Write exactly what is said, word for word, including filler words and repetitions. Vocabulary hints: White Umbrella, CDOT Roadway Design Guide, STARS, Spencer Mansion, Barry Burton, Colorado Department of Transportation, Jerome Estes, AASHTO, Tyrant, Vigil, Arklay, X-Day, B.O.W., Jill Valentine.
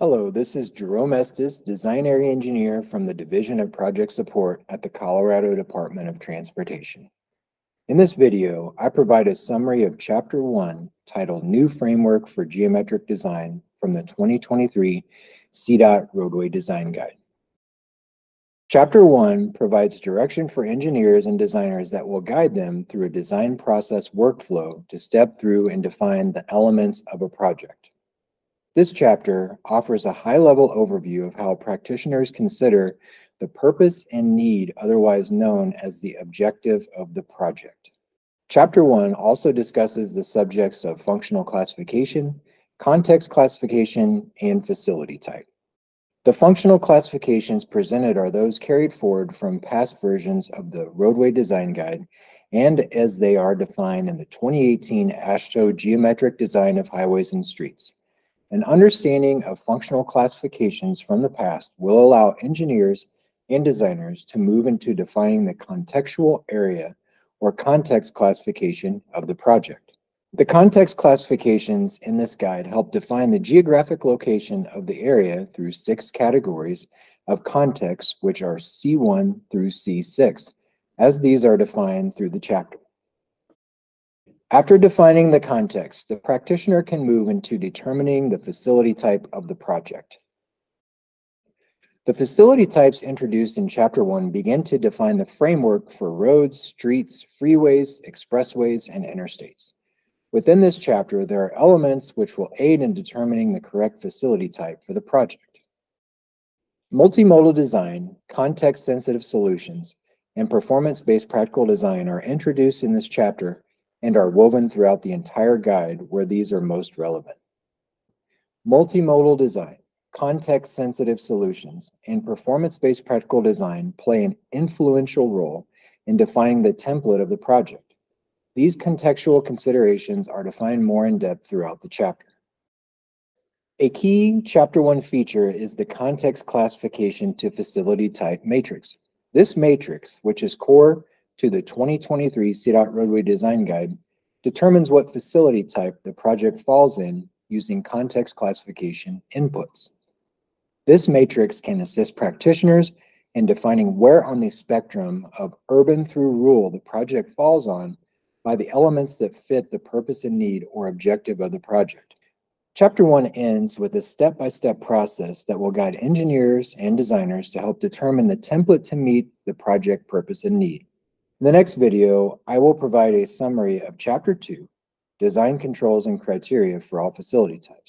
Hello, this is Jerome Estes, Design Area Engineer from the Division of Project Support at the Colorado Department of Transportation. In this video, I provide a summary of Chapter one titled New Framework for Geometric Design from the twenty twenty-three C DOT Roadway Design Guide. Chapter one provides direction for engineers and designers that will guide them through a design process workflow to step through and define the elements of a project. This chapter offers a high-level overview of how practitioners consider the purpose and need, otherwise known as the objective of the project. Chapter one also discusses the subjects of functional classification, context classification, and facility type. The functional classifications presented are those carried forward from past versions of the Roadway Design Guide and as they are defined in the twenty eighteen AASHTO Geometric Design of Highways and Streets. An understanding of functional classifications from the past will allow engineers and designers to move into defining the contextual area or context classification of the project. The context classifications in this guide help define the geographic location of the area through six categories of context, which are C one through C six, as these are defined through the chapter. After defining the context, the practitioner can move into determining the facility type of the project. The facility types introduced in Chapter one begin to define the framework for roads, streets, freeways, expressways, and interstates. Within this chapter, there are elements which will aid in determining the correct facility type for the project. Multimodal design, context-sensitive solutions, and performance-based practical design are introduced in this chapter and are woven throughout the entire guide where these are most relevant. Multimodal design, context-sensitive solutions, and performance-based practical design play an influential role in defining the template of the project. These contextual considerations are defined more in depth throughout the chapter. A key Chapter one feature is the context classification to facility type matrix. This matrix, which is core to the twenty twenty-three C DOT Roadway Design Guide, determines what facility type the project falls in using context classification inputs. This matrix can assist practitioners in defining where on the spectrum of urban through rural the project falls on by the elements that fit the purpose and need or objective of the project. Chapter one ends with a step-by-step process that will guide engineers and designers to help determine the template to meet the project purpose and need. In the next video, I will provide a summary of Chapter two, Design Controls and Criteria for All Facility Types.